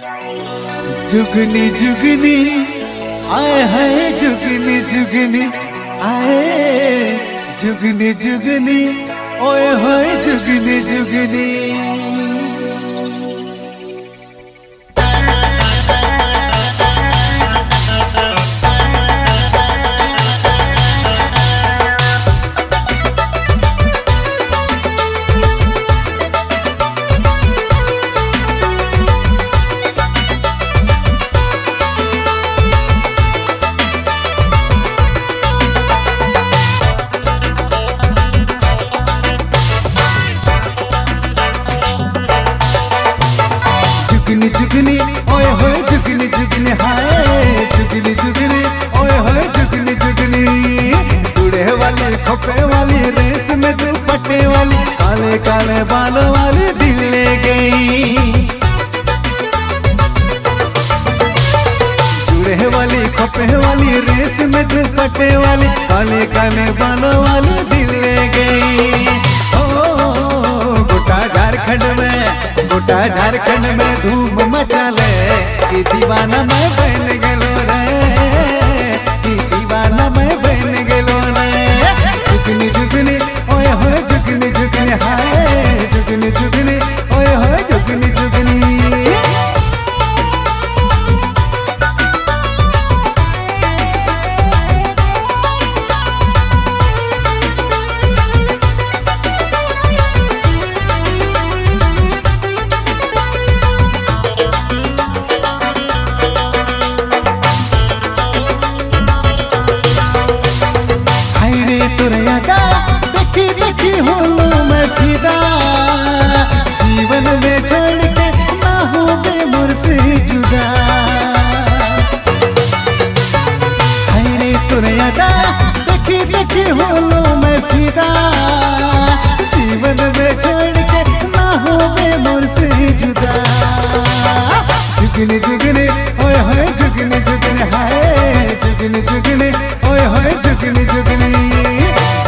जुगनी जुगनी आए हाय जुगनी जुगनी आए जुगनी जुगनी ओए हाय जुगनी जुगनी। जुगनी ओए होए जुगनी जुगनी हाय जुगनी जुगनी ओए होए जुगनी जुगनी। जुड़े वाली खोपे वाली रेस में दुपट्टे वाली काले काले बालों वाली दिल ले गई। जुड़े वाली खोपे वाली रेस में दुपट्टे वाली काले काले बालों वाली दिल ले गई। ओ गोटा झारखंड में गोटा झारखंड में धूम मचाले की दीवाना मैं बन गलो रे की दीवाना मैं बन गलो रे। जुगनी जुगनी ओए होए जुगनी जुगनी हाय जुगनी जुगनी ओए होए जुगनी जुगनी। जीवन में छोड़ के ना हो गए मुझसे जुदा। अरे तुरे अदा देखी देखी हो लो मैं फिदा। जीवन में छोड़ के ना हो गए मुझसे जुदा। जुगनी जुगनी ओए होए जुगनी जुगनी हाय जुगनी जुगनी ओए होए जुगनी जुगनी।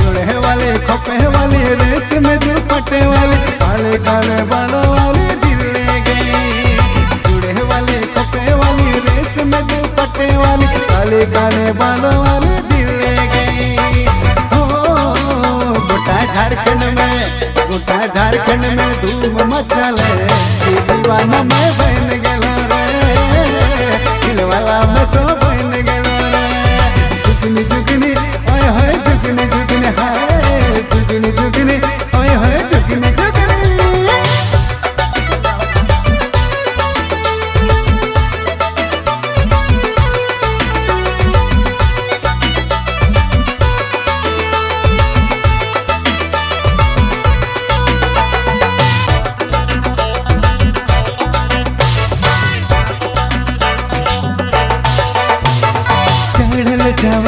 जुड़े वाले खोपे वाले रेस में दुपट्टे वाले काले काले बालों वाले दिल ले गई। जुड़े वाले खोपे वाली रेस में दुपट्टे वाली काले काले बालों वाले दिल ले गई। ओ गोटा झारखंड में गोटा झारखंड में धूम मचाले की दीवाना मैं बन गलो रे दिलवाला मैं तो बन गलो रे। जुगनी जुगनी ओए होए जुगनी जुगनी हाय जुगनी जुगनी ओए होए जुगनी जुगनी।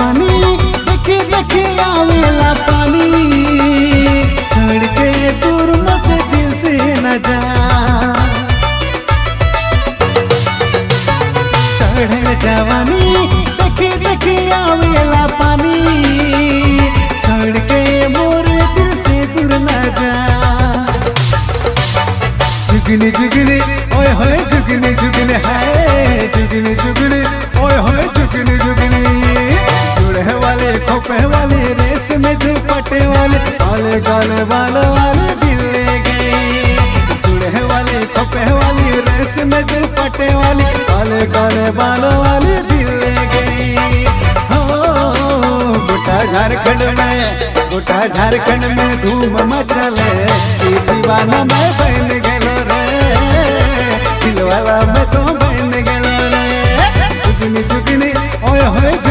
जवानी देखे देखे आवेला पानी छोड़ के दूर मुझसे दिल से न जा। चढ़ल जवानी देखे देखे आवेला पानी छोड़ के मोरे दिल से दूर न जा। जुगनी जुगनी ओए होए जुगनी जुगनी हाय जुगनी जुगनी ओए होए जुगनी जुगनी। जुड़े वाले खोपे वाले रेस में दुपट्टे वाले काले काले बालों वाले दिल ले गई। जुड़े वाले खोपे वाली रेस में दुपट्टे वाले काले काले बालों वाले दिल ले गई। हो गोटा झारखंड में गोटा झारखंड में धूम मचाले की दीवाना मैं बन गलो रे दिलवाला मैं तो बन गलो रे। जुगनी जुगनी ओए होए